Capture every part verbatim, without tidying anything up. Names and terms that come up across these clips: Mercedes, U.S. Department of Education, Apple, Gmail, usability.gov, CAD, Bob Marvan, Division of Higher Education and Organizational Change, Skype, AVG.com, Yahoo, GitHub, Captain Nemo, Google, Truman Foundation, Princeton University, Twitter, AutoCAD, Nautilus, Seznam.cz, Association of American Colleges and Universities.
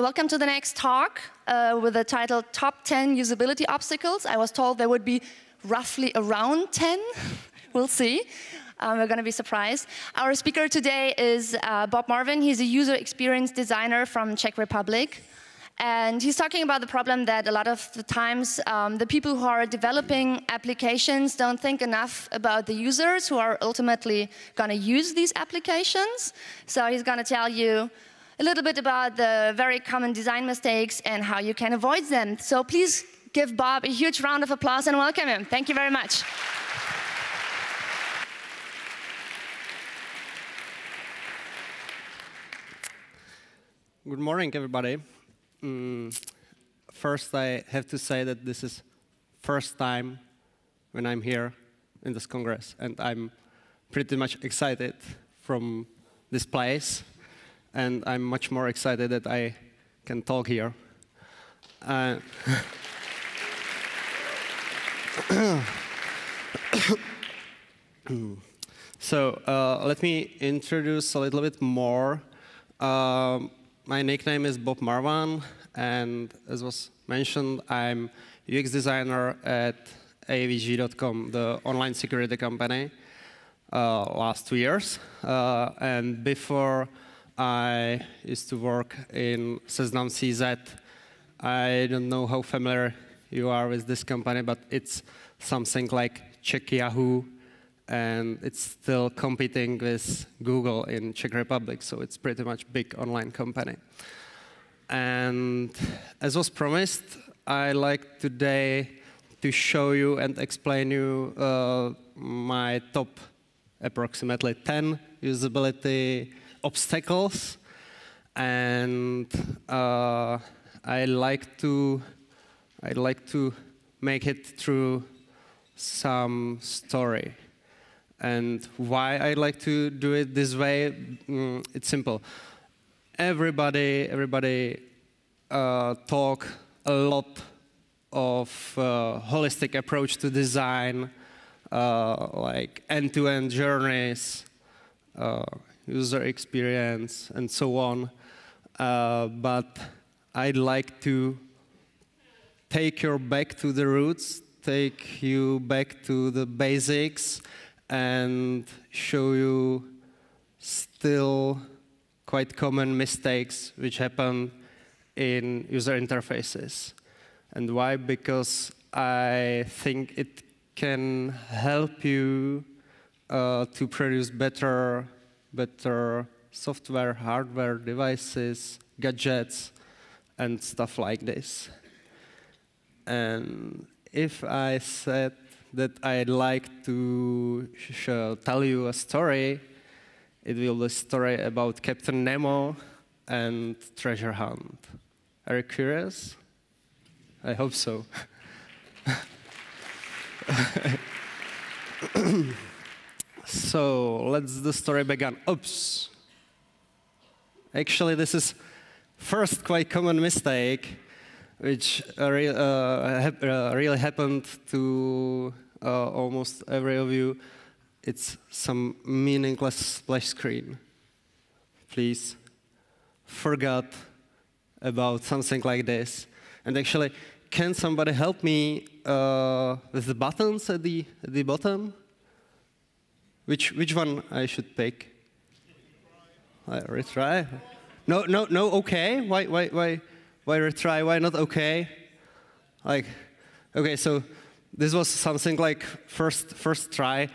So welcome to the next talk uh, with the title Top ten Usability Obstacles. I was told there would be roughly around ten. We'll see. Um, we're going to be surprised. Our speaker today is uh, Bob Marvan. He's a user experience designer from Czech Republic. And he's talking about the problem that a lot of the times um, the people who are developing applications don't think enough about the users who are ultimately going to use these applications. So he's going to tell you a little bit about the very common design mistakes and how you can avoid them. So please give Bob a huge round of applause and welcome him. Thank you very much. Good morning, everybody. Mm, first, I have to say that this is first time when I'm here in this Congress, and I'm pretty much excited from this place, and I'm much more excited that I can talk here. Uh, so uh, let me introduce a little bit more. Um, My nickname is Bob Marvan, and as was mentioned, I'm U X designer at A V G dot com, the online security company, uh, last two years. Uh, and before I used to work in Seznam dot C Z. I don't know how familiar you are with this company, but it's something like Czech Yahoo, and it's still competing with Google in Czech Republic, so it's pretty much big online company. And as was promised, I like today to show you and explain you uh, my top approximately ten usability obstacles. And uh, I like to I like to make it through some story. And why I like to do it this way, mm, it's simple. Everybody, everybody uh, talk a lot of uh, holistic approach to design, uh, like end-to-end journeys, uh, user experience, and so on. Uh, but I'd like to take you back to the roots, take you back to the basics, and show you still quite common mistakes which happen in user interfaces. And why? Because I think it can help you uh, to produce better, better software, hardware, devices, gadgets, and stuff like this. And if I said that I'd like to sh tell you a story, it will be a story about Captain Nemo and treasure hunt. Are you curious? I hope so. So let's the story begin. Oops. Actually, this is first quite common mistake, which uh, re uh, hap uh, really happened to uh, almost every of you. It's some meaningless splash screen. Please, forgot about something like this. And actually, can somebody help me uh, with the buttons at the, at the bottom? Which, which one I should pick? I retry? No, no, no, OK. Why, why, why? Why retry? Why not OK? Like, OK, so this was something like first, first try.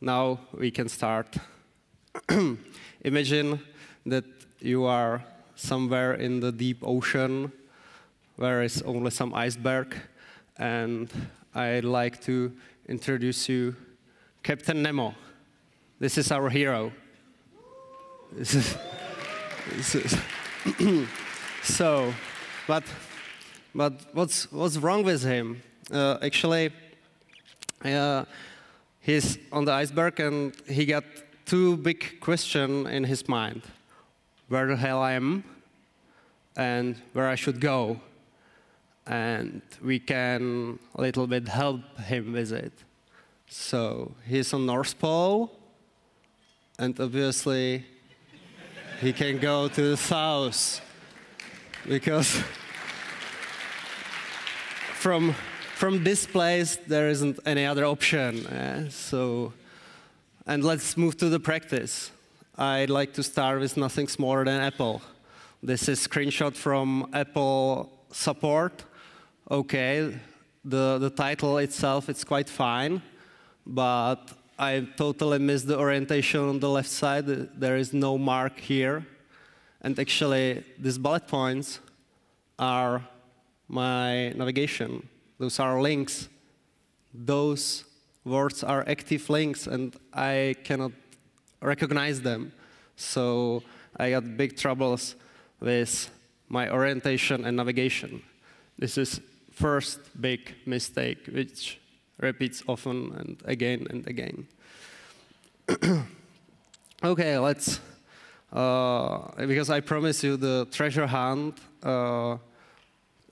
Now we can start. Imagine that you are somewhere in the deep ocean where is only some iceberg. And I'd like to introduce you Captain Nemo. This is our hero. This is, this is So, but, but what's, what's wrong with him? Uh, actually, uh, he's on the iceberg, and he got two big questions in his mind. Where the hell I am, and where I should go. And we can a little bit help him with it. So he's on North Pole, and obviously he can go to the south. because from from displays there isn't any other option. Eh? So, and let's move to the practice. I'd like to start with nothing smaller than Apple. This is a screenshot from Apple support. Okay, the the title itself it's quite fine, but I totally missed the orientation on the left side. There is no mark here. And actually, these bullet points are my navigation. Those are links. Those words are active links, and I cannot recognize them. So I got big troubles with my orientation and navigation. This is first big mistake, which repeats often and again and again. Okay, let's, uh, because I promise you the treasure hunt, uh,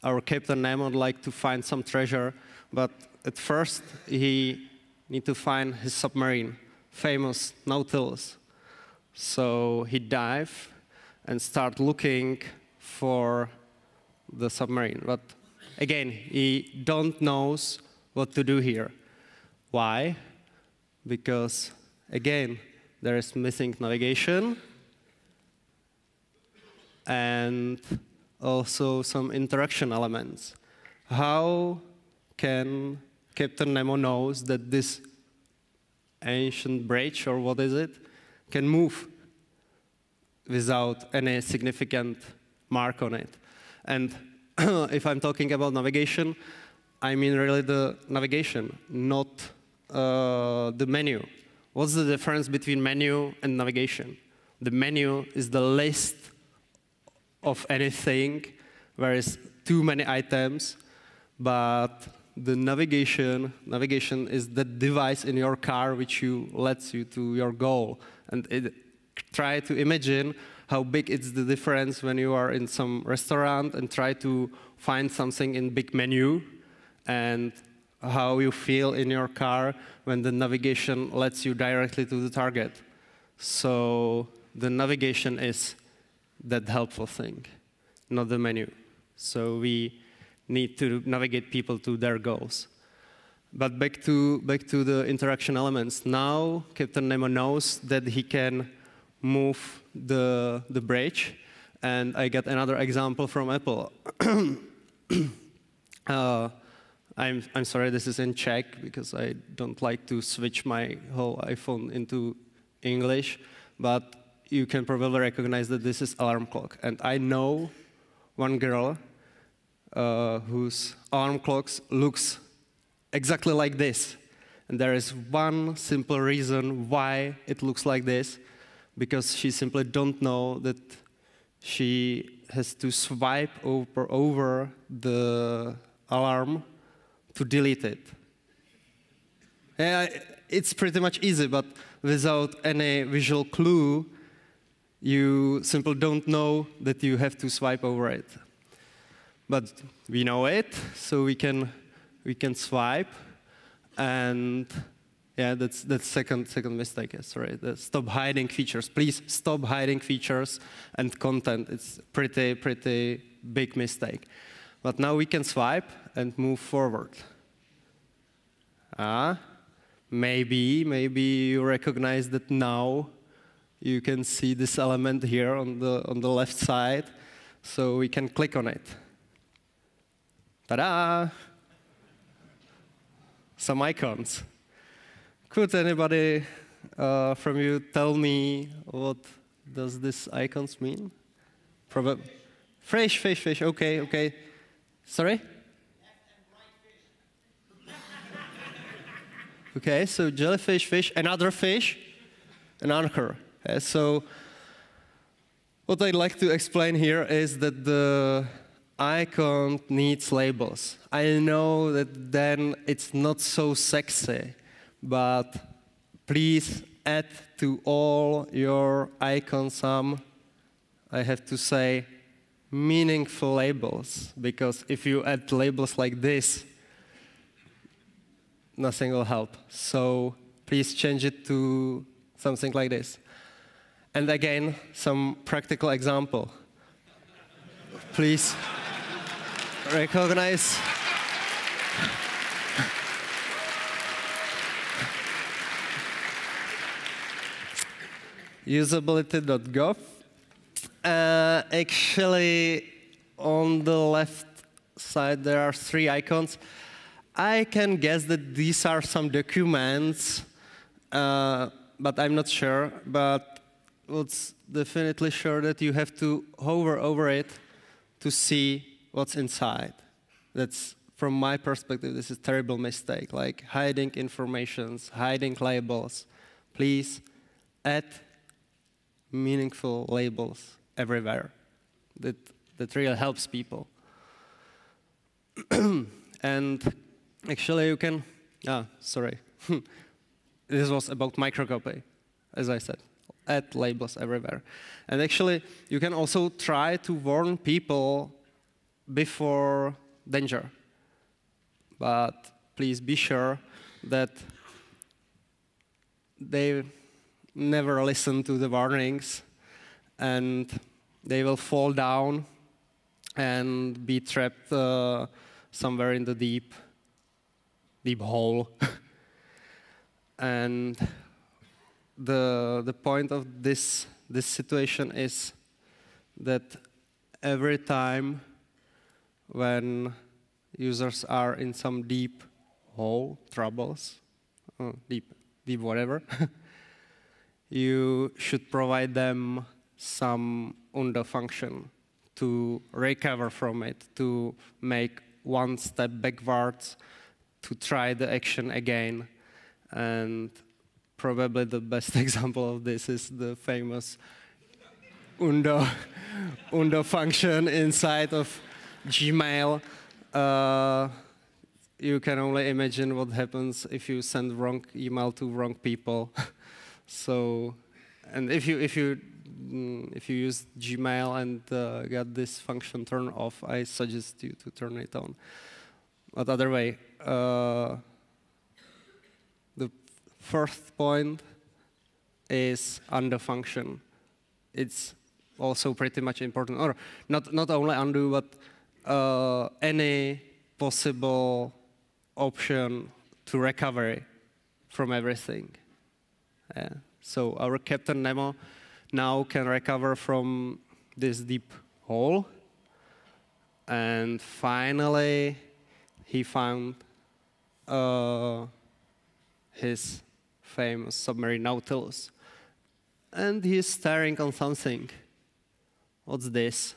our Captain Nemo would like to find some treasure, but at first he need to find his submarine, famous Nautilus. So he dive and start looking for the submarine, but again, he don't knows what to do here. Why? Because, again, there is missing navigation and also some interaction elements. How can Captain Nemo knows that this ancient bridge, or what is it, can move without any significant mark on it? And if I'm talking about navigation, I mean really the navigation, not uh, the menu. What's the difference between menu and navigation? The menu is the list of anything, where is too many items, but the navigation, navigation is the device in your car which you lets you to your goal. And it, try to imagine how big it's the difference when you are in some restaurant and try to find something in big menu, and how you feel in your car when the navigation lets you directly to the target. So the navigation is that helpful thing, not the menu. So we need to navigate people to their goals. But back to, back to the interaction elements. Now Captain Nemo knows that he can move the, the bridge. And I got another example from Apple. uh, I'm, I'm sorry, this is in Czech, because I don't like to switch my whole iPhone into English, but you can probably recognize that this is alarm clock. And I know one girl uh, whose alarm clocks looks exactly like this. And there is one simple reason why it looks like this, because she simply don't know that she has to swipe over, over the alarm to delete it. Yeah, it's pretty much easy, but without any visual clue, you simply don't know that you have to swipe over it. But we know it, so we can we can swipe. And yeah, that's that's second second mistake. Sorry, the stop hiding features. Please stop hiding features and content. It's pretty pretty big mistake. But now we can swipe and move forward. Ah, maybe, maybe you recognize that now you can see this element here on the, on the left side, so we can click on it. Ta-da! Some icons. Could anybody uh, from you tell me what does these icons mean? Probably. Fresh fish, fish, okay, okay. Sorry? Left and right fish. Okay, so jellyfish, fish, another fish, an anchor. Uh, so what I'd like to explain here is that the icon needs labels. I know that then it's not so sexy, but please add to all your icons some, I have to say, meaningful labels, because if you add labels like this, nothing will help. So please change it to something like this. And again, some practical example. please recognize. usability dot gov. Uh, actually, on the left side, there are three icons. I can guess that these are some documents, uh, but I'm not sure. But it's definitely sure that you have to hover over it to see what's inside. That's, from my perspective, this is a terrible mistake, like hiding informations, hiding labels. Please add meaningful labels everywhere. That, that really helps people. And actually, you can, ah, sorry. This was about microcopy, as I said. Add labels everywhere. And actually, you can also try to warn people before danger. But please be sure that they never listen to the warnings, and they will fall down and be trapped uh, somewhere in the deep, deep hole. And the the point of this this situation is that every time when users are in some deep hole, troubles, oh, deep, deep whatever, you should provide them some undo function to recover from it, to make one step backwards, to try the action again. And probably the best example of this is the famous undo, undo function inside of Gmail. Uh, you can only imagine what happens if you send wrong email to wrong people. So, and if you if you mm, if you use Gmail and uh, got this function turned off, I suggest you to turn it on. But other way, uh, the first point is undo function. It's also pretty much important, or not not only undo, but uh, any possible option to recovery from everything. Yeah. So our Captain Nemo now can recover from this deep hole. And finally, he found uh, his famous submarine Nautilus. And he's staring on something. What's this?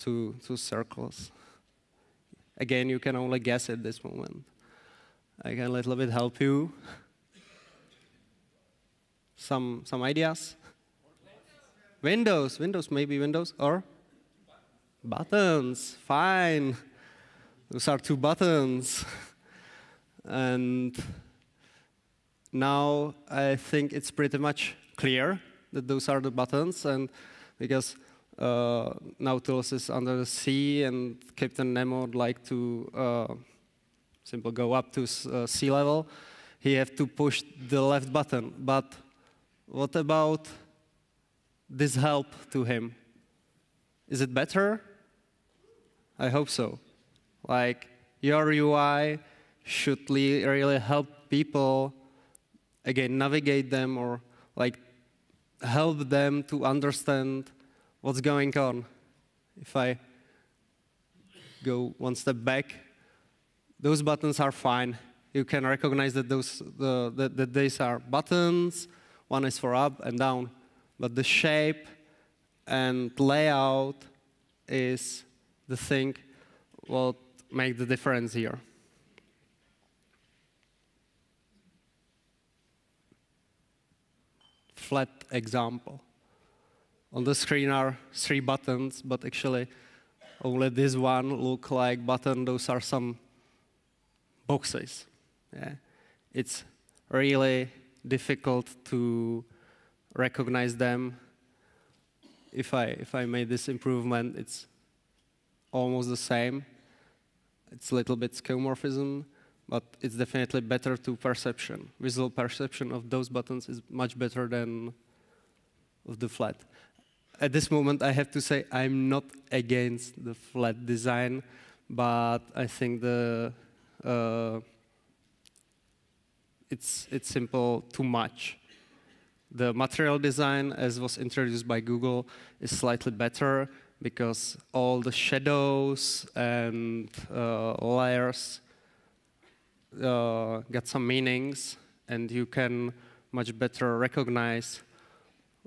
Two, two circles. Again, you can only guess at this moment. I can a little bit help you. Some some ideas? Windows, windows, maybe windows, or buttons. Fine, those are two buttons. And now I think it's pretty much clear that those are the buttons, and because uh, Nautilus is under the sea, and Captain Nemo would like to uh, simply go up to uh, sea level, he have to push the left button, but what about this help to him? Is it better? I hope so. Like, your U I should really help people, again, navigate them, or like help them to understand what's going on. If I go one step back, those buttons are fine. You can recognize that those the, that, that these are buttons. One is for up and down, but the shape and layout is the thing what makes the difference here. Flat example. On the screen are three buttons, but actually only this one looks like button. Those are some boxes. Yeah. It's really difficult to recognize them. If I if I made this improvement, it's almost the same. It's a little bit skeuomorphism, but it's definitely better to perception. Visual perception of those buttons is much better than of the flat. at this moment, I have to say I'm not against the flat design, but I think the uh, it's it's simple too much. The material design, as was introduced by Google, is slightly better because all the shadows and uh, layers uh, get some meanings, and you can much better recognize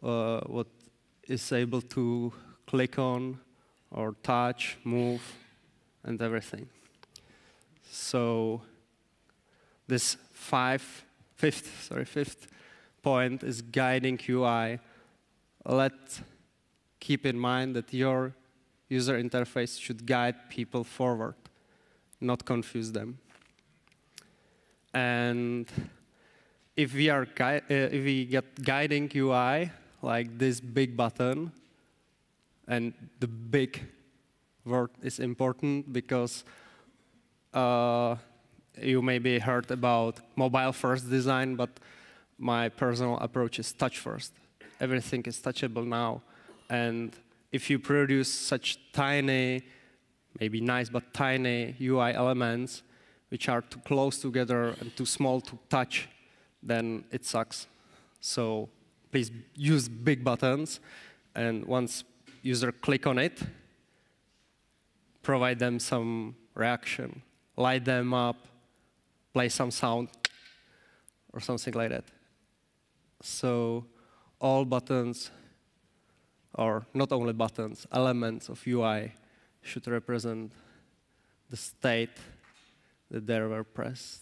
uh, what is able to click on or touch, move, and everything. So this five, fifth, sorry, fifth point is guiding U I. Let's keep in mind that your user interface should guide people forward, not confuse them. And if we are uh, if we get guiding U I like this big button, and the big word is important because uh, you maybe heard about mobile-first design, but my personal approach is touch-first. Everything is touchable now, and if you produce such tiny, maybe nice but tiny U I elements which are too close together and too small to touch, then it sucks. So please use big buttons, and once user click on it, provide them some reaction, light them up, play some sound, or something like that. So all buttons, or not only buttons, elements of U I should represent the state that they were pressed.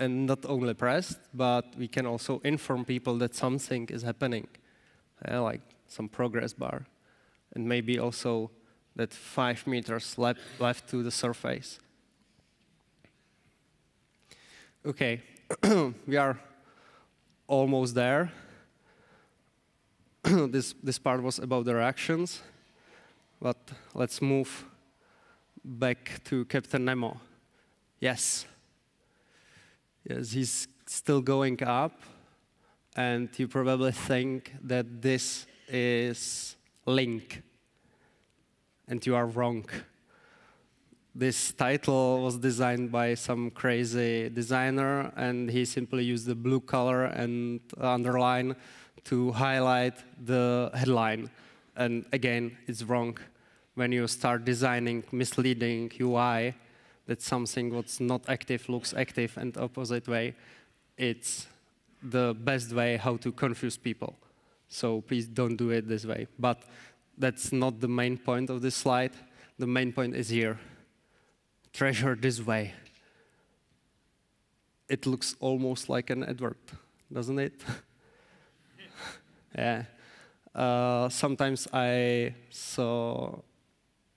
And not only pressed, but we can also inform people that something is happening, uh, like some progress bar, and maybe also that five meters left, left to the surface. Okay, we are almost there. this, this part was about the reactions, but let's move back to Captain Nemo. Yes. Yes, he's still going up, and you probably think that this is Link, and you are wrong. This title was designed by some crazy designer, and he simply used the blue color and underline to highlight the headline. And again, it's wrong. When you start designing misleading U I, that something what's not active looks active, and opposite way, it's the best way how to confuse people. So please don't do it this way. But that's not the main point of this slide. The main point is here. Treasure this way. It looks almost like an advert, doesn't it? Yeah. Uh, sometimes I saw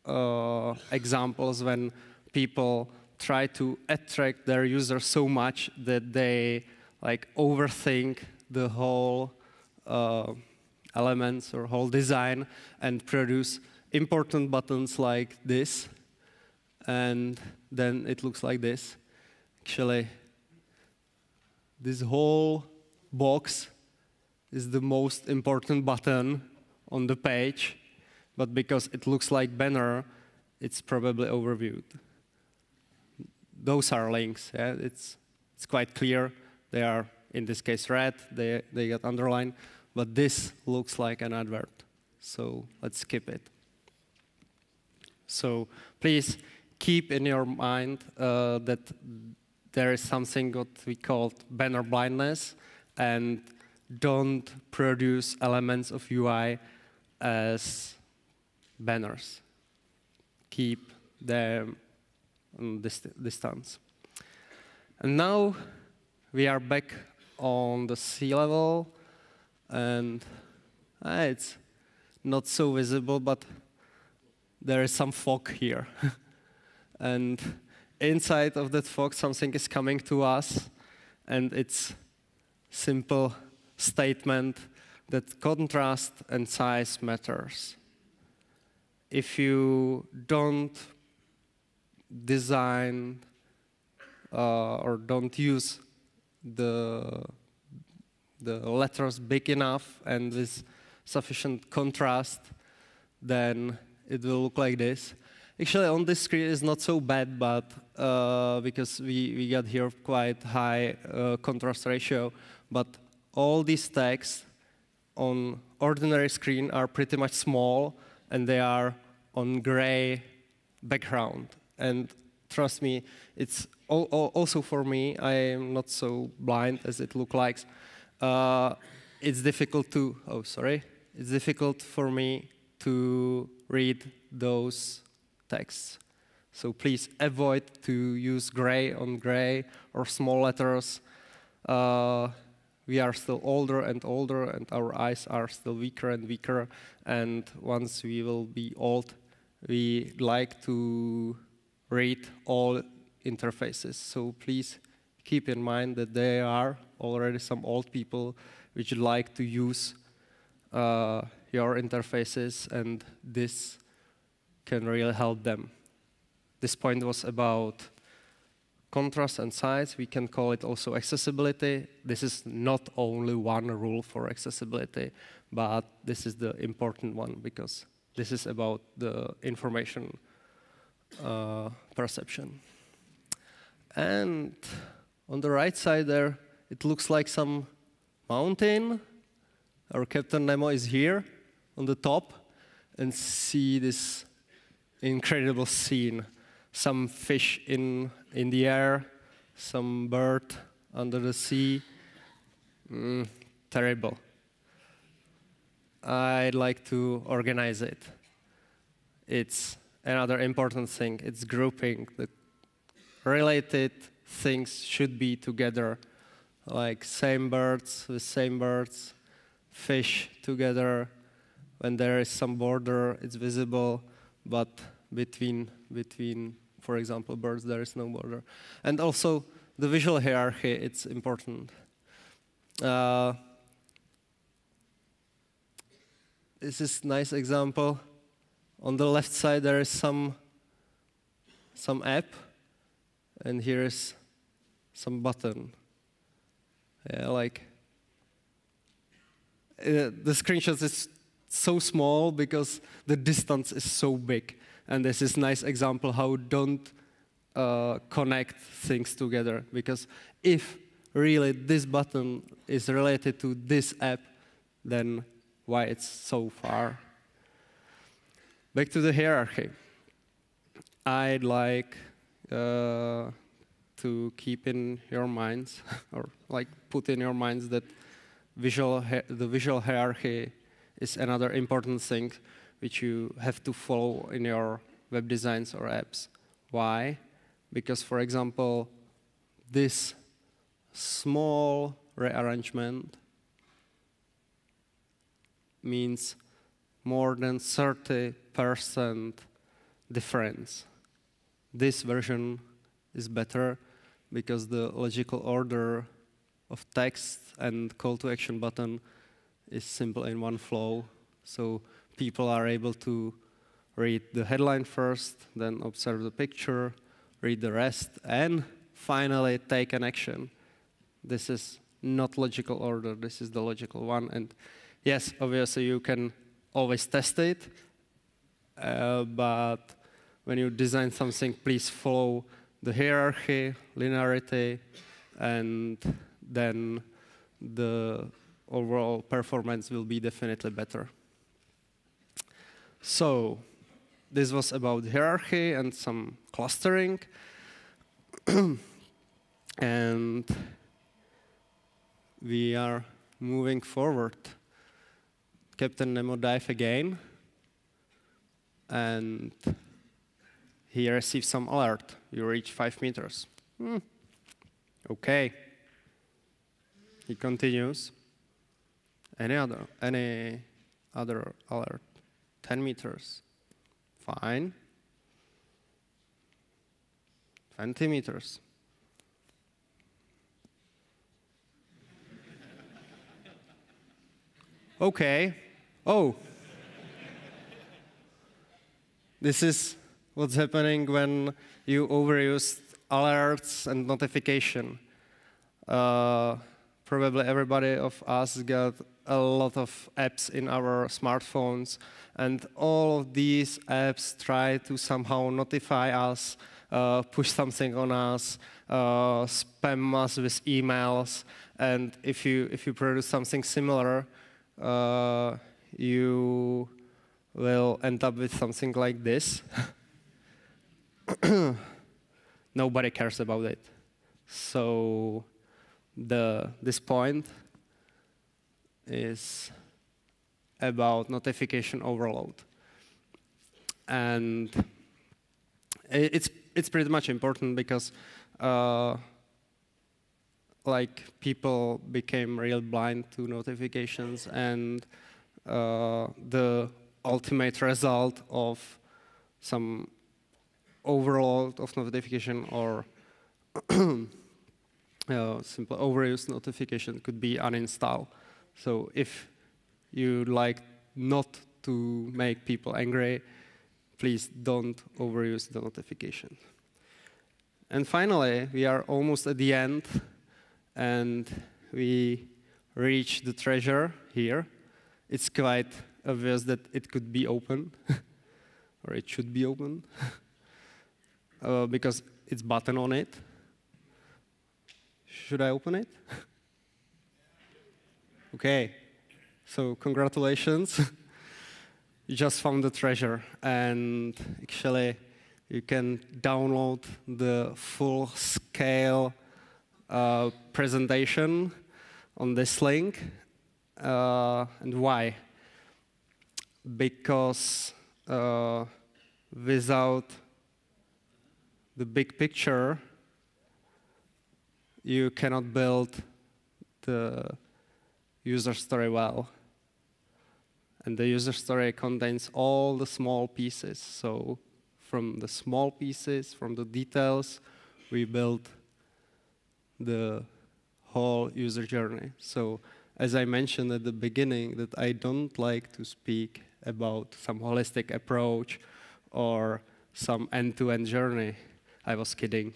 uh, examples when people try to attract their users so much that they like overthink the whole uh, elements or whole design and produce important buttons like this, and then it looks like this. Actually, this whole box is the most important button on the page, but because it looks like banner, it's probably overviewed. Those are links. Yeah? It's, it's quite clear. They are, in this case, red. They, they get underlined. But this looks like an advert. So let's skip it. So please keep in your mind uh, that there is something what we call banner blindness. And don't produce elements of U I as banners. Keep them on this distance. And now we are back on the sea level, and uh, it's not so visible, but there is some fog here. And inside of that fog, something is coming to us, and it's simple statement that contrast and size matters. If you don't design uh, or don't use the, the letters big enough and with sufficient contrast, then it will look like this. Actually, on this screen is not so bad, but uh, because we, we got here quite high uh, contrast ratio, but all these texts on ordinary screen are pretty much small, and they are on gray background. And trust me, it's al al also for me, I am not so blind as it looks like. Uh, it's difficult to, oh, sorry. It's difficult for me to read those texts. So please avoid to use gray on gray or small letters. Uh, we are still older and older, and our eyes are still weaker and weaker. And once we will be old, we like to read all interfaces. So please keep in mind that there are already some old people which like to use uh, your interfaces, and this can really help them. This point was about contrast and size. We can call it also accessibility. This is not only one rule for accessibility, but this is the important one because this is about the information uh, perception. And on the right side there, it looks like some mountain. Our Captain Nemo is here on the top, and see this incredible scene. Some fish in, in the air, some bird under the sea. Mm, terrible. I'd like to organize it. It's another important thing. It's grouping. The related things should be together, like same birds with same birds, fish together. When there is some border, it's visible, but between, between, for example, birds, there is no border. And also, the visual hierarchy, it's important. Uh, this is a nice example. On the left side, there is some, some app, and here is some button. Yeah, like, uh, the screenshot is so small because the distance is so big. And this is a nice example how don't uh, connect things together. Because if really this button is related to this app, then why it's so far? Back to the hierarchy. I'd like uh, to keep in your minds, or like put in your minds that visual the visual hierarchy is another important thing which you have to follow in your web designs or apps. Why? Because, for example, this small rearrangement means more than thirty percent difference. This version is better because the logical order of text and call to action button is simple in one flow. So people are able to read the headline first, then observe the picture, read the rest, and finally take an action. This is not logical order. This is the logical one. And yes, obviously, you can always test it. Uh, but when you design something, please follow the hierarchy, linearity, and then the overall performance will be definitely better. So this was about hierarchy and some clustering. And we are moving forward. Captain Nemo dive again. And he received some alert. You reach five meters. Hmm. OK. He continues. Any other, any other alert? ten meters, fine. twenty meters. OK. Oh. This is what's happening when you overuse alerts and notification. Uh, Probably everybody of us got a lot of apps in our smartphones, and all of these apps try to somehow notify us, uh, push something on us, uh, spam us with emails, and if you if you produce something similar, uh, you will end up with something like this. Nobody cares about it. So the this point is about notification overload, and it's it's pretty much important because uh, like people became real blind to notifications, and uh, the ultimate result of some overload of notification or uh, simple overuse notification could be uninstall. So if you like not to make people angry, please don't overuse the notification. And finally, we are almost at the end, and we reach the treasure here. It's quite obvious that it could be open, or it should be open, uh, because it's button on it. Should I open it? Okay, so congratulations. You just found the treasure, and actually you can download the full scale uh, presentation on this link. Uh, and why? Because uh, without the big picture, you cannot build the user story well. And the user story contains all the small pieces. So from the small pieces, from the details, we build the whole user journey. So as I mentioned at the beginning, that I don't like to speak about some holistic approach or some end-to-end journey. I was kidding.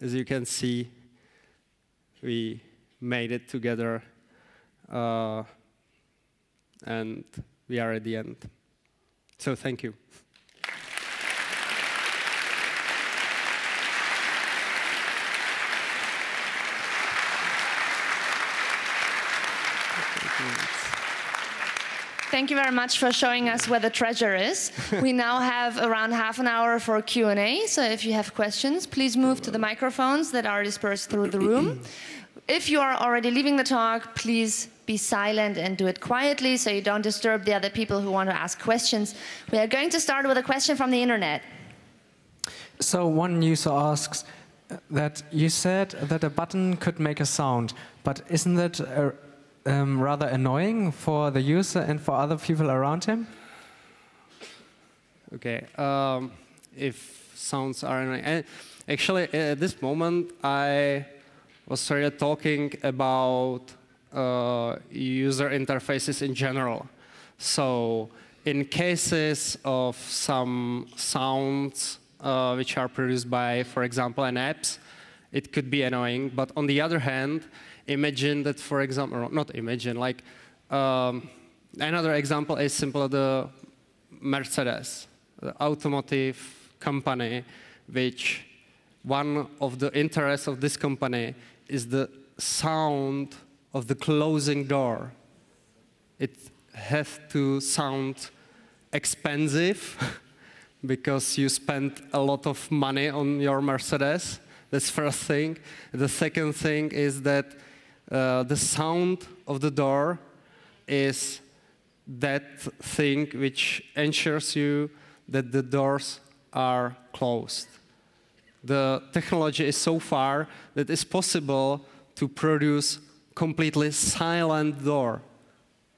As you can see, we made it together, uh, and we are at the end. So thank you. Thank you very much for showing us where the treasure is. We now have around half an hour for Q and A, so if you have questions, please move to the microphones that are dispersed through the room. If you are already leaving the talk, please be silent and do it quietly so you don't disturb the other people who want to ask questions. We are going to start with a question from the internet. So one user asks that you said that a button could make a sound, but isn't that a, um, rather annoying for the user and for other people around him? Okay, um, if sounds are annoying. Actually, at this moment, I was really talking about uh, user interfaces in general. So in cases of some sounds uh, which are produced by, for example, an app, it could be annoying. But on the other hand, imagine that, for example, not imagine, like um, another example is simply the Mercedes, the automotive company, which one of the interests of this company is the sound of the closing door. It has to sound expensive because you spend a lot of money on your Mercedes. That's first thing. The second thing is that uh, the sound of the door is that thing which ensures you that the doors are closed. The technology is so far that it's possible to produce completely silent door.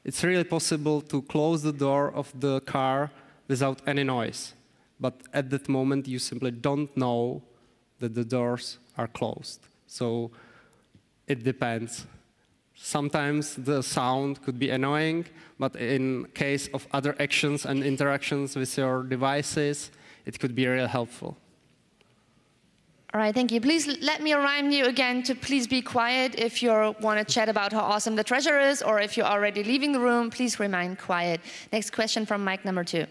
It's really possible to close the door of the car without any noise. But at that moment, you simply don't know that the doors are closed. So it depends. Sometimes the sound could be annoying, but in case of other actions and interactions with your devices, it could be really helpful. All right, thank you. Please let me remind you again to please be quiet if you want to chat about how awesome the treasure is, or if you're already leaving the room, please remain quiet. Next question from mic number two.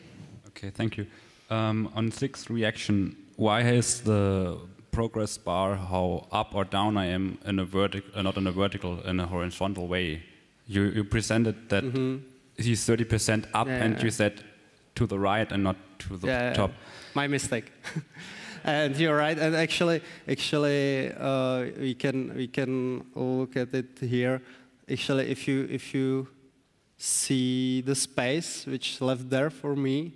Okay, thank you. Um, on sixth reaction, why has the progress bar how up or down I am in a vertical, uh, not in a vertical, in a horizontal way? You, you presented that mm-hmm. he's thirty percent up, yeah, and yeah. you said to the right and not to the yeah, top. My mistake. And you're right. And actually, actually, uh, we can we can look at it here. Actually, if you if you see the space which left there for me,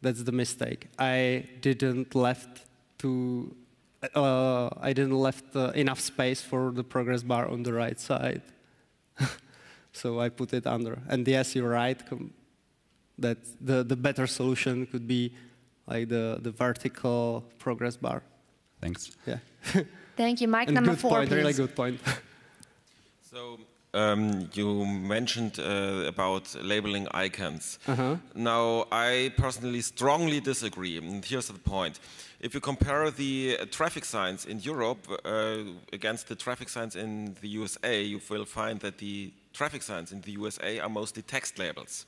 that's the mistake. I didn't left to uh, I didn't left uh, enough space for the progress bar on the right side. So I put it under. And yes, you're right. That the the better solution could be like the, the vertical progress bar. Thanks. Yeah. Thank you. Mike, and number good four, point, please. Really good point. So um, you mentioned uh, about labeling icons. Uh-huh. Now, I personally strongly disagree, and here's the point. If you compare the uh, traffic signs in Europe uh, against the traffic signs in the U S A, you will find that the traffic signs in the U S A are mostly text labels.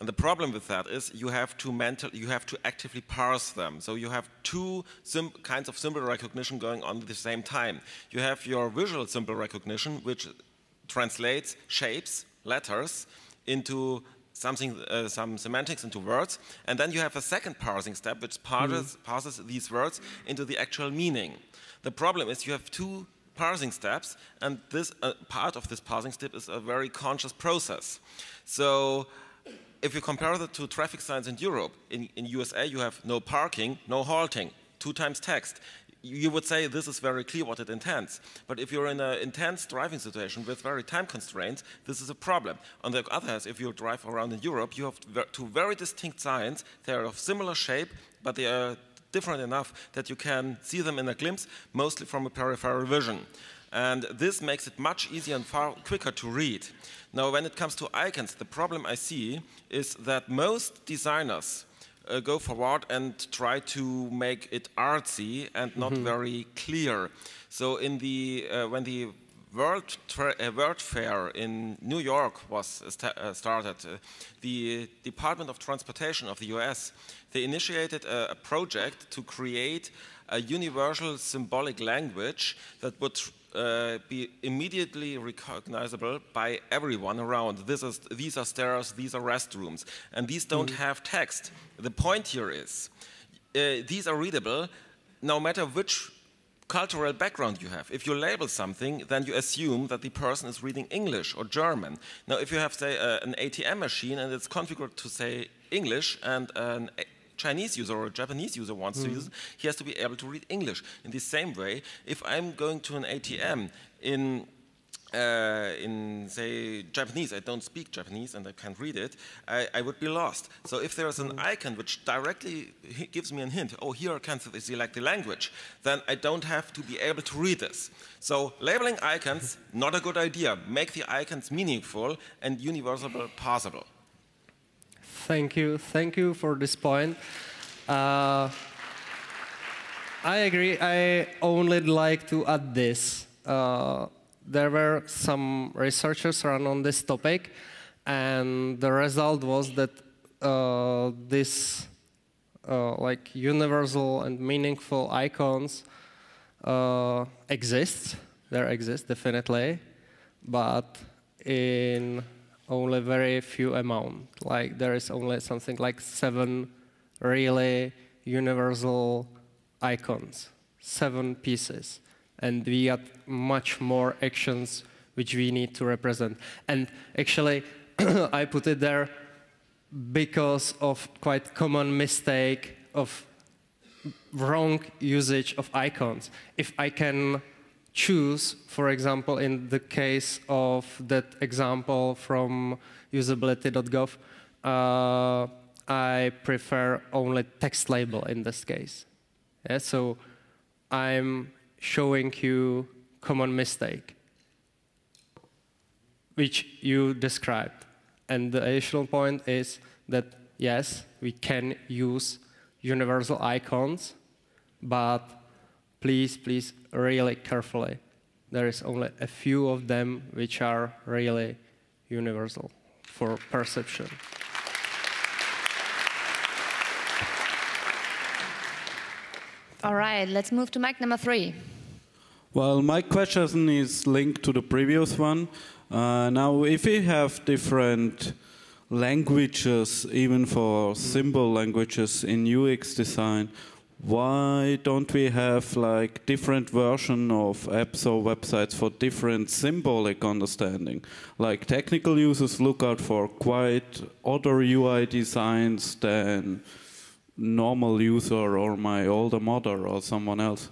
And the problem with that is you have to mental, you have to actively parse them. So you have two sim kinds of symbol recognition going on at the same time. You have your visual symbol recognition, which translates shapes, letters, into something, uh, some semantics, into words. And then you have a second parsing step, which parses, mm-hmm. parses these words into the actual meaning. The problem is you have two parsing steps, and this uh, part of this parsing step is a very conscious process. So if you compare that to traffic signs in Europe, in, in U S A you have no parking, no halting, two times text. You, you would say this is very clear what it intends. But if you're in an intense driving situation with very time constraints, this is a problem. On the other hand, if you drive around in Europe, you have two very distinct signs. They are of similar shape, but they are different enough that you can see them in a glimpse, mostly from a peripheral vision. And this makes it much easier and far quicker to read. Now, when it comes to icons, the problem I see is that most designers uh, go forward and try to make it artsy and not mm-hmm. very clear. So in the, uh, when the World, tra uh, World Fair in New York was uh, st uh, started, uh, the Department of Transportation of the U S, they initiated a, a project to create a universal symbolic language that would Uh, be immediately recognizable by everyone around. This is, these are stairs, these are restrooms, and these don't mm-hmm. have text. The point here is, uh, these are readable no matter which cultural background you have. If you label something, then you assume that the person is reading English or German. Now, if you have, say, uh, an A T M machine and it's configured to say English, and an A Chinese user or a Japanese user wants mm-hmm. to use it, he has to be able to read English. In the same way, if I'm going to an A T M in, uh, in say, Japanese, I don't speak Japanese and I can't read it, I, I would be lost. So if there's an icon which directly gives me a hint, oh, here I can select the language, then I don't have to be able to read this. So labeling icons, not a good idea. Make the icons meaningful and universal possible. Thank you. Thank you for this point. Uh, I agree. I only like to add this. Uh, there were some researchers run on this topic, and the result was that uh, this uh, like universal and meaningful icons uh, exist. There exist definitely, but in only very few amount. Like there is only something like seven really universal icons, seven pieces. And we had much more actions which we need to represent. And actually, I put it there because of quite common mistake of wrong usage of icons. If I can choose, for example, in the case of that example from usability dot gov, uh, I prefer only text label in this case. Yeah, so I'm showing you common mistake, which you described. And the additional point is that, yes, we can use universal icons, but please, please, really carefully. There is only a few of them which are really universal for perception. All right, let's move to mic number three. Well, my question is linked to the previous one. Uh, now, if we have different languages, even for symbol languages in U X design, why don't we have like different version of apps or websites for different symbolic understanding? Like technical users look out for quite other U I designs than normal user or my older mother or someone else.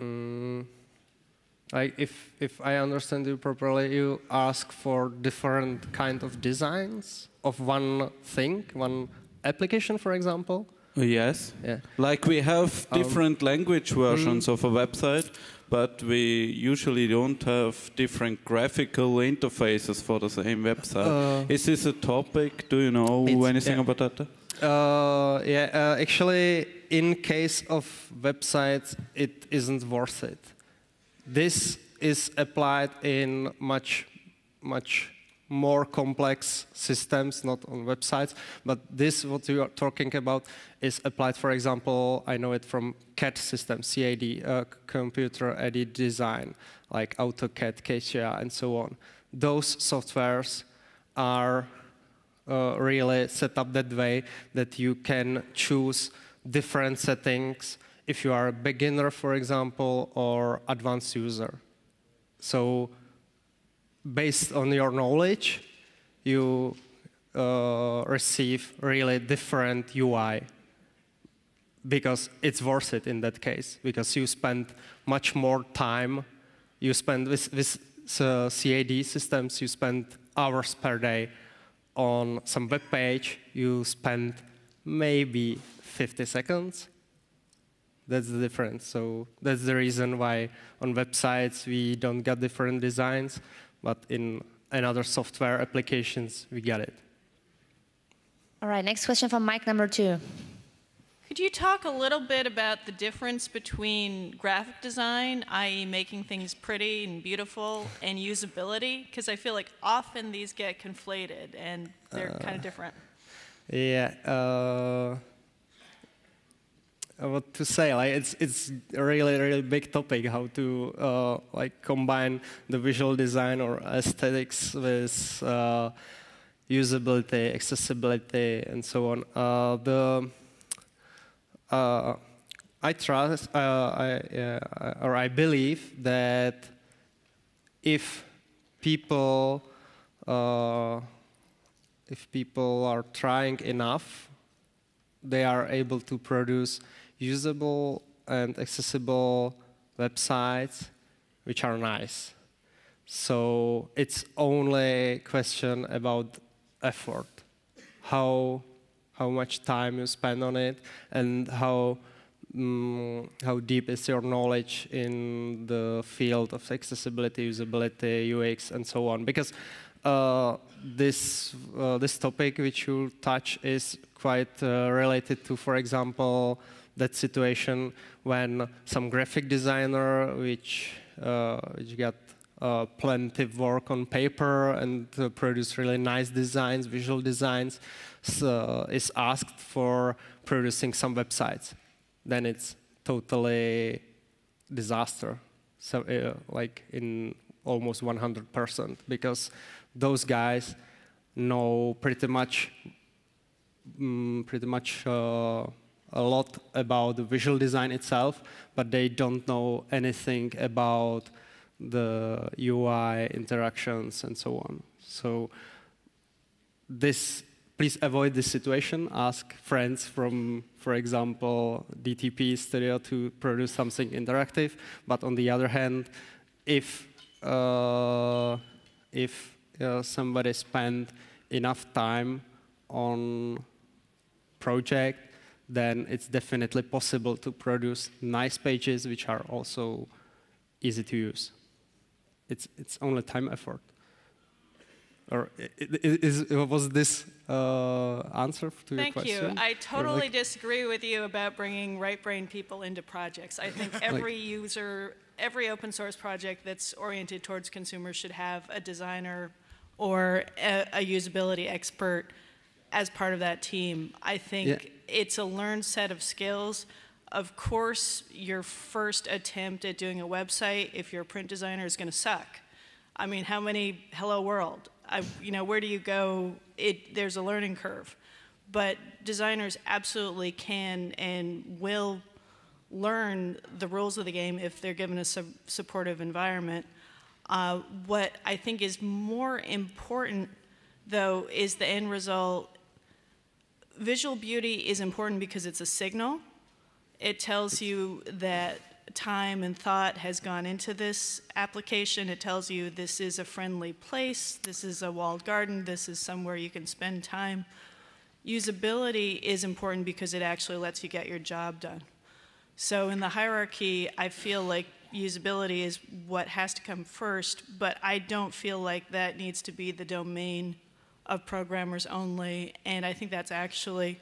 Mm. I, if, if I understand you properly, you ask for different kind of designs of one thing, one application, for example? Yes. Yeah. Like we have different um, language versions mm. of a website, but we usually don't have different graphical interfaces for the same website. Uh, Is this a topic? Do you know anything yeah. about that? Uh, yeah, uh, actually, in case of websites, it isn't worth it. This is applied in much, much more complex systems, not on websites. But this, what you are talking about, is applied, for example, I know it from C A D systems, C A D, uh, computer aided design, like AutoCAD, C A D, and so on. Those softwares are uh, really set up that way that you can choose different settings if you are a beginner, for example, or advanced user. So based on your knowledge, you uh, receive really different U I, because it's worth it in that case, because you spend much more time. You spend with, with uh, C A D systems, you spend hours per day on some web page. You spend maybe fifty seconds. That's the difference. So that's the reason why on websites we don't get different designs, but in another software applications, we get it. All right, next question from mic number two. Could you talk a little bit about the difference between graphic design, that is making things pretty and beautiful, and usability? Because I feel like often these get conflated, and they're uh, kind of different. Yeah. Uh, What to say? Like it's it's a really really big topic. How to uh, like combine the visual design or aesthetics with uh, usability, accessibility, and so on. Uh, the uh, I trust uh, I, uh, or I believe that if people uh, if people are trying enough, they are able to produce usable and accessible websites which are nice. So it's only a question about effort, how how much time you spend on it, and how um, how deep is your knowledge in the field of accessibility, usability, U X, and so on. Because uh, this uh, this topic which you touch is quite uh, related to, for example, that situation when some graphic designer, which, uh, which got uh, plenty of work on paper and uh, produced really nice designs, visual designs, so is asked for producing some websites. Then it's totally disaster, so uh, like in almost one hundred percent, because those guys know pretty much, mm, pretty much. Uh, a lot about the visual design itself, but they don't know anything about the U I interactions and so on. So this, please avoid this situation. Ask friends from, for example, D T P Studio to produce something interactive. But on the other hand, if, uh, if uh, somebody spent enough time on project, then it's definitely possible to produce nice pages which are also easy to use. It's, it's only time effort. Or is, is, was this uh, answer to your question? Thank you. I totally like disagree with you about bringing right-brain people into projects. I think every like user, every open source project that's oriented towards consumers should have a designer or a, a usability expert as part of that team. I think yeah. it's a learned set of skills. Of course, your first attempt at doing a website, if you're a print designer, is going to suck. I mean, how many Hello World? I, you know, where do you go? It, there's a learning curve. But designers absolutely can and will learn the rules of the game if they're given a sub supportive environment. Uh, what I think is more important, though, is the end result. Visual beauty is important because it's a signal. It tells you that time and thought has gone into this application. It tells you this is a friendly place, this is a walled garden, this is somewhere you can spend time. Usability is important because it actually lets you get your job done. So in the hierarchy, I feel like usability is what has to come first, but I don't feel like that needs to be the domain of programmers only, and I think that's actually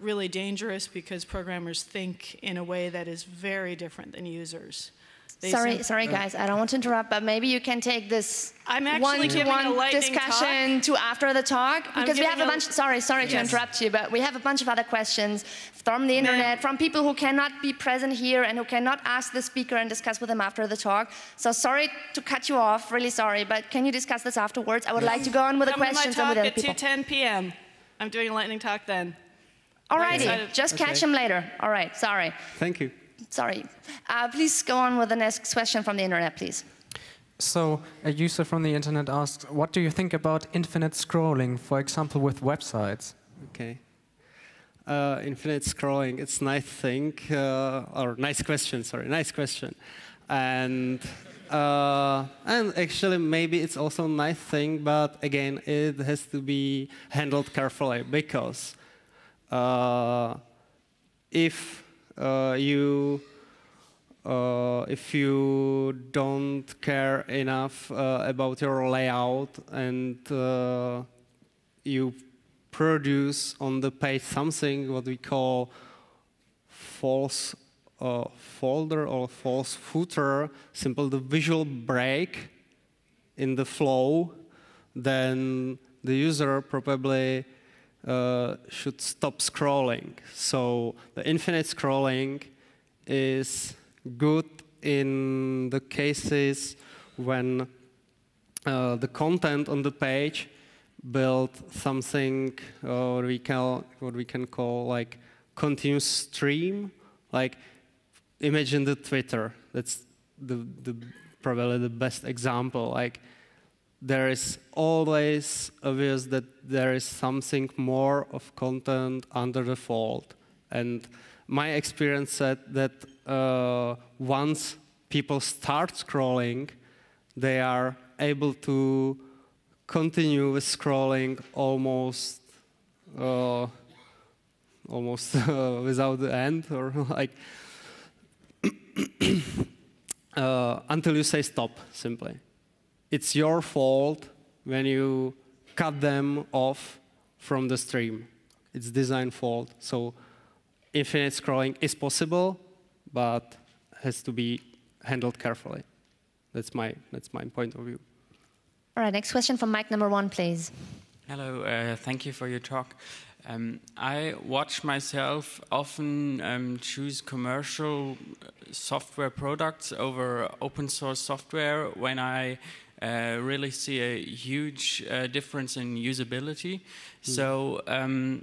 really dangerous because programmers think in a way that is very different than users. They sorry, sorry guys, I don't want to interrupt, but maybe you can take this one-to-one discussion to after the talk, because we have a bunch, sorry, sorry to interrupt you, but we have a bunch of other questions from the internet, from people who cannot be present here and who cannot ask the speaker and discuss with them after the talk. So sorry to cut you off, really sorry, but can you discuss this afterwards? I would like to go on with the questions and with other people. Come to my talk at two ten p m I'm doing a lightning talk then. Alrighty, just okay. catch him later. All right, sorry. Thank you. Sorry. Uh, please go on with the next question from the internet, please. So, a user from the internet asks, what do you think about infinite scrolling, for example, with websites? Okay. Uh, infinite scrolling, it's nice thing, uh, or nice question, sorry, nice question. And, uh, and actually maybe it's also a nice thing, but again, it has to be handled carefully, because Uh, if uh, you uh, if you don't care enough uh, about your layout and uh, you produce on the page something what we call false uh, folder or false footer, simple the visual break in the flow, then the user probably Uh, should stop scrolling. So the infinite scrolling is good in the cases when uh, the content on the page builds something uh, we can, what we can call like continuous stream. Like imagine the Twitter. That's the, the probably the best example. Like, there is always obvious that there is something more of content under the fold. And my experience said that uh, once people start scrolling, they are able to continue with scrolling almost uh, almost uh, without the end, or like uh, until you say stop, simply. It's your fault when you cut them off from the stream. It's design fault. So infinite scrolling is possible, but has to be handled carefully. That's my, that's my point of view. All right, next question from mic number one, please. Hello, uh, thank you for your talk. Um, I watch myself often um, choose commercial software products over open source software when I uh, really see a huge uh, difference in usability. Mm. So, um,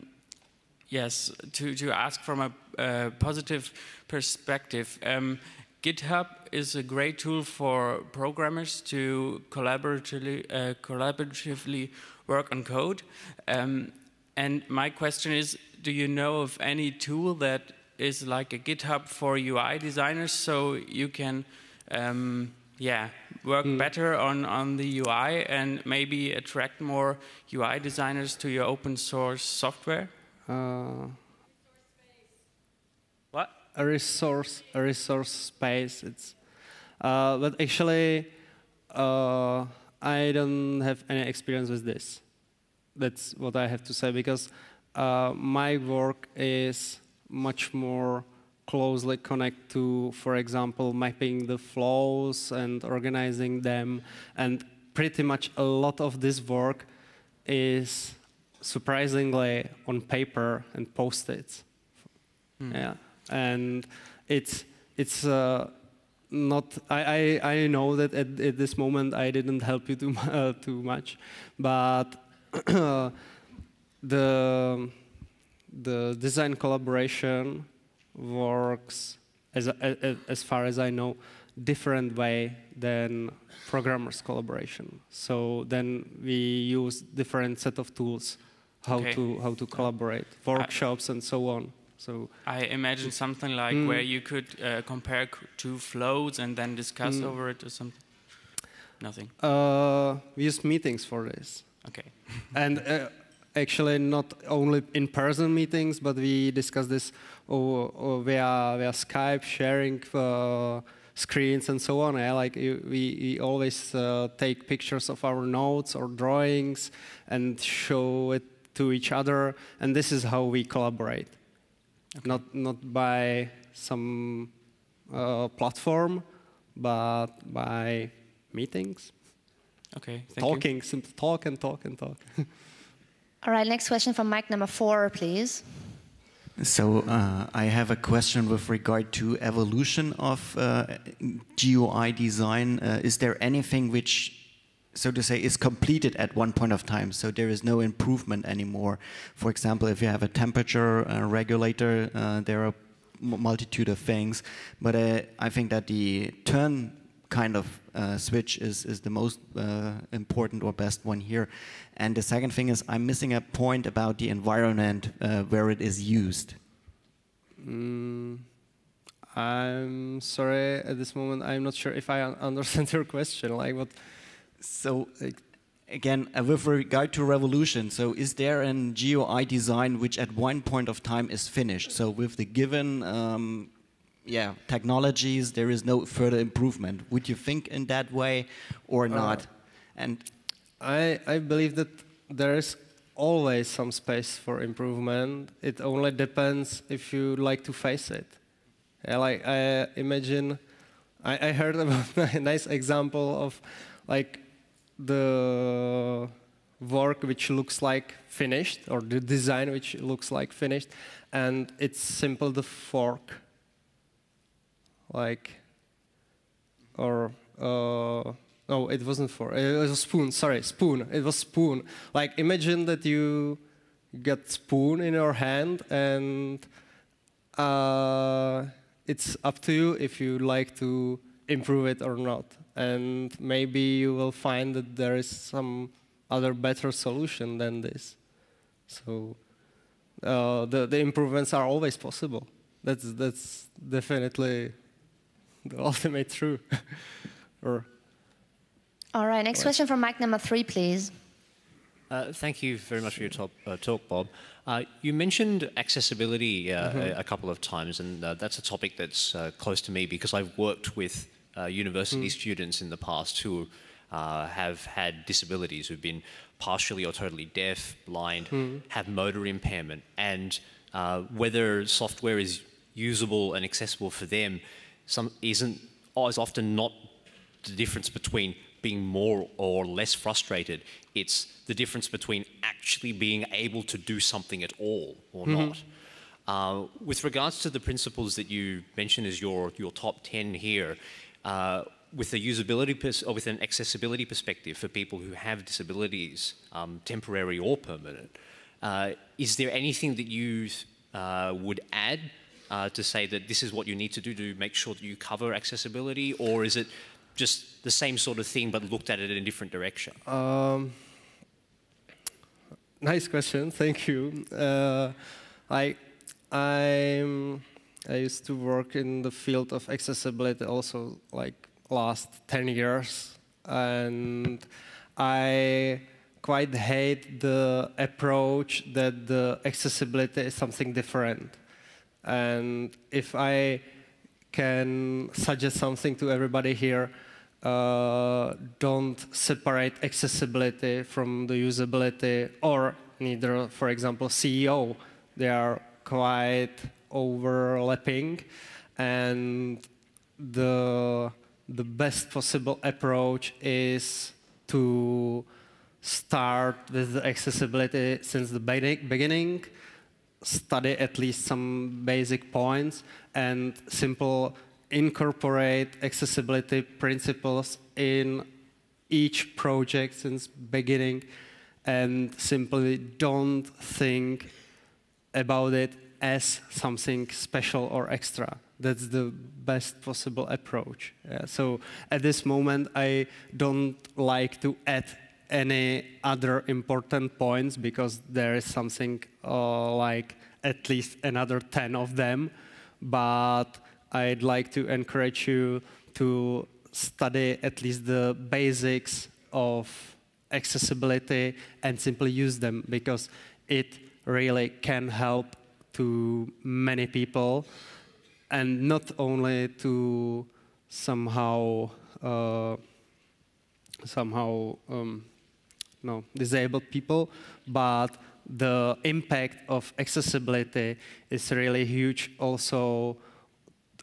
yes, to, to ask from a uh, positive perspective, um, GitHub is a great tool for programmers to collaboratively, uh, collaboratively work on code. Um, And my question is, do you know of any tool that is like a GitHub for U I designers, so you can um, yeah, work mm. better on, on the U I and maybe attract more U I designers to your open source software? Uh, what? A resource, a resource space. It's, uh, but actually, uh, I don't have any experience with this. That's what I have to say, because uh, my work is much more closely connected to, for example, mapping the flows and organizing them. And pretty much a lot of this work is surprisingly on paper and post-its. Mm. Yeah. And it's, it's uh, not, I, I, I know that at, at this moment I didn't help you too, uh, too much, but the, the design collaboration works, as, as, as far as I know, different way than programmers' collaboration. So then we use different set of tools how okay. to how to collaborate, workshops I, and so on. So I imagine something like mm. where you could uh, compare two flows and then discuss mm. over it or something. Nothing. Uh, we use meetings for this. Okay. And uh, actually, not only in-person meetings, but we discuss this over, over via via Skype, sharing. Uh, screens and so on. Eh? Like you, we, we always uh, take pictures of our notes or drawings and show it to each other. And this is how we collaborate. Okay. Not, not by some uh, platform, but by meetings. Okay, thank Talking, you. Simple talk and talk and talk. All right, next question from mic number four, please. So uh, I have a question with regard to evolution of uh, G U I design. Uh, is there anything which, so to say, is completed at one point of time, so there is no improvement anymore? For example, if you have a temperature uh, regulator, uh, there are a multitude of things. But uh, I think that the turn kind of uh, switch is, is the most uh, important or best one here. And the second thing is I'm missing a point about the environment uh, where it is used. Mm, I'm sorry, at this moment I'm not sure if I un understand your question. Like what? So like, again, uh, with regard to revolution, so is there a G U I design which at one point of time is finished? So with the given um, Yeah, technologies, there is no further improvement. Would you think in that way or not? Uh, and I, I believe that there is always some space for improvement. It only depends if you like to face it. Uh, like I imagine, I, I heard about a nice example of like the work which looks like finished, or the design which looks like finished, and it's simple the fork. Like, or uh, no, it wasn't for it was a spoon. Sorry, spoon. It was spoon. Like, imagine that you get spoon in your hand, and uh, it's up to you if you like to improve it or not. And maybe you will find that there is some other better solution than this. So uh, the the improvements are always possible. That's that's definitely. The ultimate true. Or all right, next question from mic number three, please. Uh, thank you very much for your top, uh, talk, Bob. Uh, you mentioned accessibility uh, mm-hmm. a, a couple of times, and uh, that's a topic that's uh, close to me because I've worked with uh, university mm. students in the past who uh, have had disabilities, who've been partially or totally deaf, blind, mm. have motor impairment, and uh, whether software is usable and accessible for them Some isn't oh, is often not the difference between being more or less frustrated. It's the difference between actually being able to do something at all or mm-hmm. not. Uh, with regards to the principles that you mentioned as your your top ten here, uh, with the usability pers or with an accessibility perspective for people who have disabilities, um, temporary or permanent, uh, is there anything that you uh, would add? Uh, to say that this is what you need to do to make sure that you cover accessibility, or is it just the same sort of thing but looked at it in a different direction? Um, nice question, thank you. Uh, I, I'm, I used to work in the field of accessibility also like last ten years, and I quite hate the approach that the accessibility is something different. And if I can suggest something to everybody here, uh, don't separate accessibility from the usability, or neither, for example, C E O. They are quite overlapping, and the the best possible approach is to start with the accessibility since the beginning, study at least some basic points, and simple incorporate accessibility principles in each project since beginning, and simply don't think about it as something special or extra. That's the best possible approach. Yeah, so at this moment, I don't like to add any other important points because there is something uh, like at least another ten of them. But I'd like to encourage you to study at least the basics of accessibility and simply use them, because it really can help to many people, and not only to somehow uh, somehow um, no disabled people, but the impact of accessibility is really huge also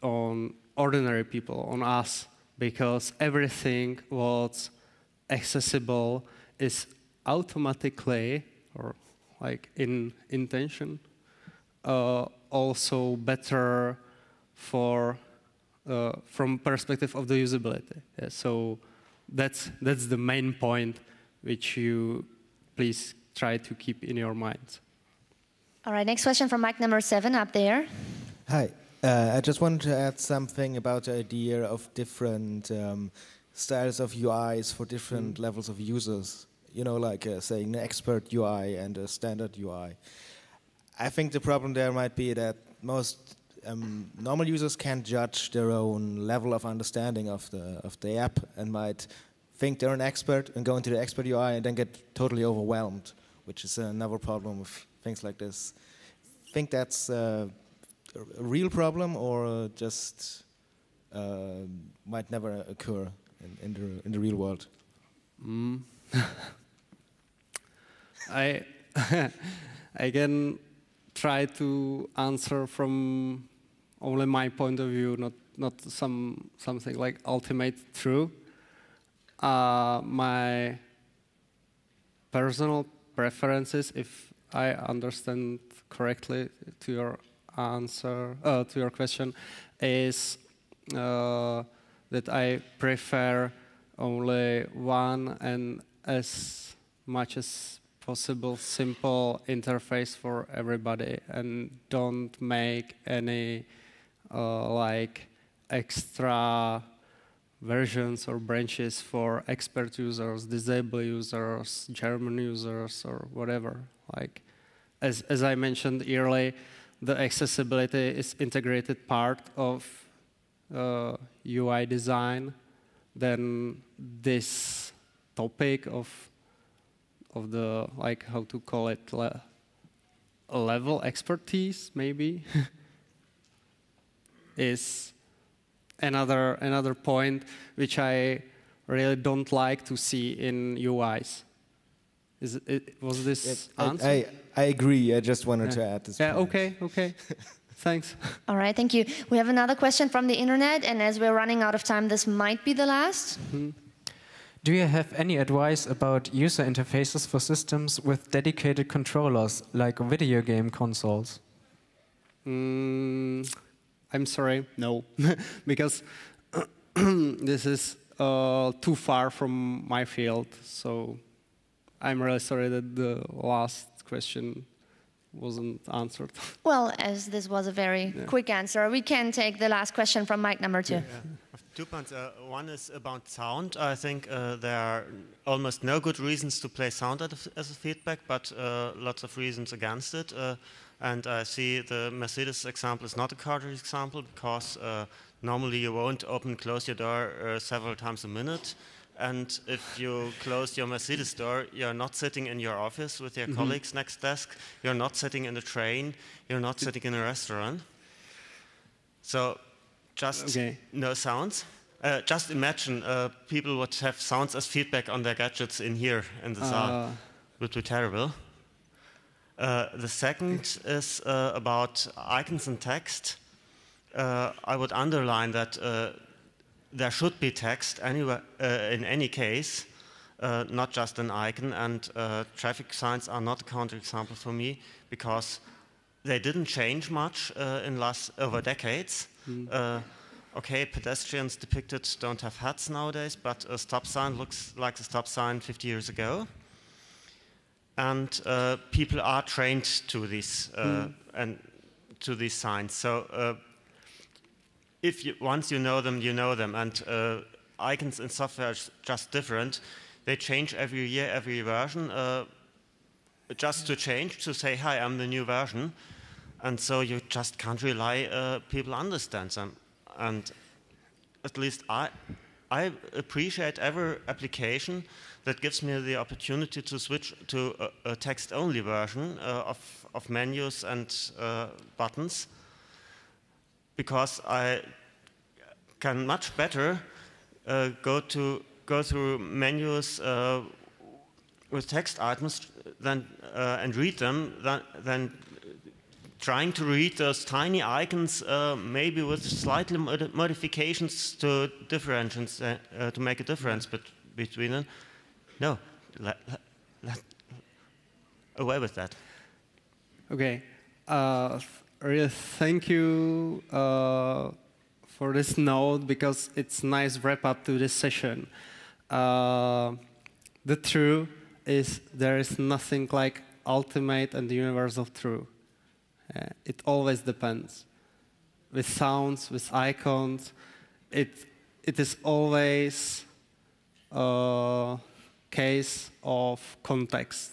on ordinary people, on us, because everything what's accessible is automatically, or like in intention, uh, also better for uh, from perspective of the usability. Yeah, so that's that's the main point which you please try to keep in your minds. All right, next question from mic number seven up there. Hi, uh, I just wanted to add something about the idea of different um, styles of U Is for different mm. levels of users. You know, like uh, saying an expert U I and a standard U I. I think the problem there might be that most um, normal users can't judge their own level of understanding of the of the app and might think they're an expert and go into the expert U I and then get totally overwhelmed, which is another problem with things like this. Think that's uh, a real problem, or just uh, might never occur in, in the in the real world. Mm. I I can try to answer from only my point of view, not not some something like ultimate truth. Uh, my personal preferences, if I understand correctly to your answer uh, to your question, is uh, that I prefer only one and as much as possible simple interface for everybody, and don't make any uh, like extra versions or branches for expert users, disabled users, German users, or whatever. Like as as I mentioned earlier, the accessibility is integrated part of uh, U I design. Then this topic of of the, like, how to call it, le level expertise maybe is another another point which I really don't like to see in U Is. Is it, was this yeah, answer? I, I agree. I just wanted yeah. to add this. Yeah. Point. Okay. Okay. Thanks. All right, thank you. We have another question from the internet, and as we're running out of time, this might be the last. Mm-hmm. Do you have any advice about user interfaces for systems with dedicated controllers, like video game consoles? Mm, I'm sorry, no, because this is uh, too far from my field, so I'm really sorry that the last question wasn't answered. Well, as this was a very yeah. quick answer, we can take the last question from mic number two. Yeah. Two points. Uh, one is about sound. I think uh, there are almost no good reasons to play sound as a feedback, but uh, lots of reasons against it. Uh, and I see the Mercedes example is not a cartridge example, because uh, normally you won't open close your door uh, several times a minute. And if you close your Mercedes door, you're not sitting in your office with your mm-hmm. colleagues next desk. You're not sitting in a train. You're not sitting in a restaurant. So just okay. no sounds. Uh, just imagine uh, people would have sounds as feedback on their gadgets in here in the uh. It would be terrible. Uh, the second is uh, about icons and text. Uh, I would underline that uh, there should be text anywhere, uh, in any case, uh, not just an icon. And uh, traffic signs are not a counterexample for me because they didn't change much uh, in last over decades. Mm. Uh, Okay, pedestrians depicted don't have hats nowadays, but a stop sign looks like the stop sign fifty years ago. And uh, people are trained to these uh, mm. and to these signs. So uh, if you, once you know them, you know them. And uh, icons in software are just different. They change every year, every version, uh, just to change to say, "Hi, I'm the new version." And so you just can't rely uh, people understand them. And at least I, I appreciate every application that gives me the opportunity to switch to a, a text-only version uh, of, of menus and uh, buttons, because I can much better uh, go to go through menus uh, with text items than uh, and read them than. than trying to read those tiny icons, uh, maybe with slightly mod modifications to differentials uh, uh, to make a difference bet between them. No, let, let, away with that. Okay, uh, really thank you uh, for this note, because it's nice wrap up to this session. Uh, the truth is there is nothing like ultimate and universal truth. Uh, it always depends. With sounds, with icons, it it is always a case of context.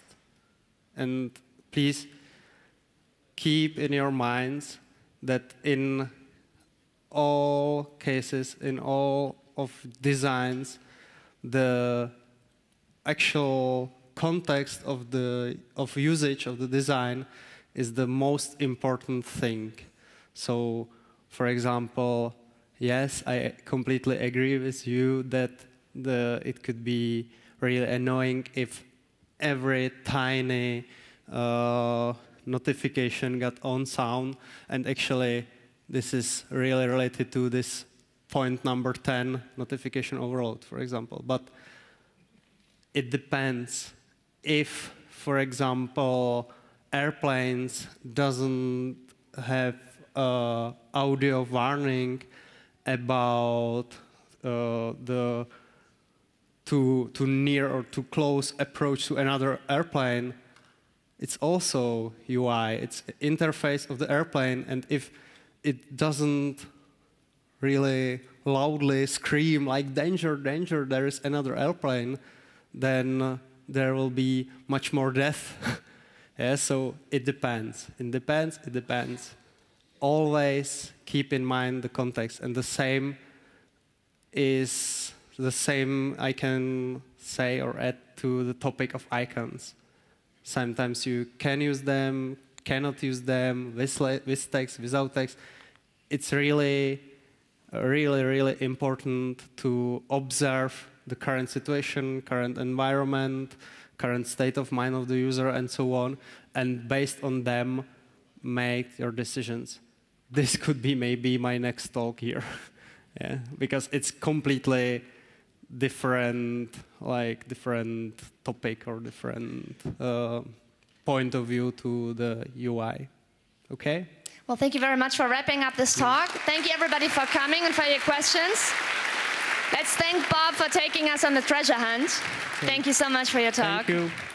And please keep in your minds that in all cases, in all of designs, the actual context of the of usage of the design is the most important thing. So, for example, yes, I completely agree with you that the, it could be really annoying if every tiny uh, notification got on sound. And actually, this is really related to this point number ten, notification overload, for example. But it depends. If, for example, airplanes doesn't have uh, audio warning about uh, the too, too near or too close approach to another airplane, it's also U I. It's interface of the airplane. And if it doesn't really loudly scream like danger, danger, there is another airplane, then uh, there will be much more death. Yeah, so it depends. It depends, it depends. Always keep in mind the context. And the same is the same I can say or add to the topic of icons. Sometimes you can use them, cannot use them, with, with text, without text. It's really, really, really important to observe the current situation, current environment, current state of mind of the user, and so on, and based on them, make your decisions. This could be maybe my next talk here, yeah, because it's completely different, like different topic or different uh, point of view to the U I. Okay? Well, thank you very much for wrapping up this talk. Thank you everybody for coming and for your questions. Let's thank Bob for taking us on the treasure hunt. Thank you so much for your talk. Thank you.